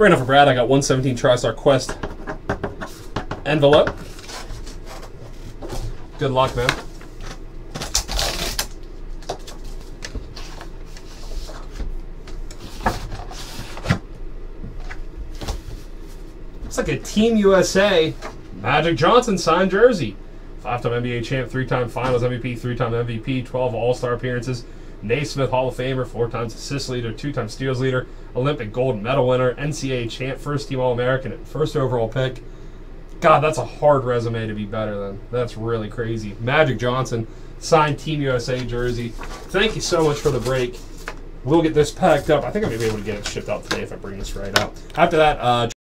Right now for Brad, I got 117 TriStar Quest envelope. Good luck, man. Looks like a Team USA Magic Johnson signed jersey. 5-time NBA champ, 3-time Finals MVP, 3-time MVP, 12 All-Star appearances, Naismith Hall of Famer, 4-time assist leader, 2-time steals leader, Olympic gold medal winner, NCAA champ, first-team All-American, and first overall pick. God, that's a hard resume to be better than. That's really crazy. Magic Johnson, signed Team USA jersey. Thank you so much for the break. We'll get this packed up. I think I may be able to get it shipped out today if I bring this right out. After that,